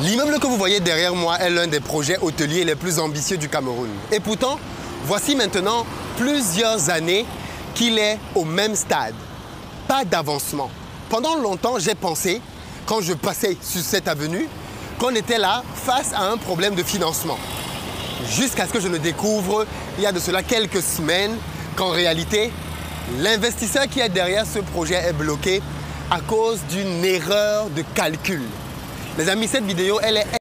L'immeuble que vous voyez derrière moi est l'un des projets hôteliers les plus ambitieux du Cameroun. Et pourtant, voici maintenant plusieurs années qu'il est au même stade. Pas d'avancement. Pendant longtemps, j'ai pensé, quand je passais sur cette avenue, qu'on était là face à un problème de financement. Jusqu'à ce que je ne découvre, il y a de cela quelques semaines, qu'en réalité, l'investisseur qui est derrière ce projet est bloqué à cause d'une erreur de calcul. Les amis, cette vidéo, elle est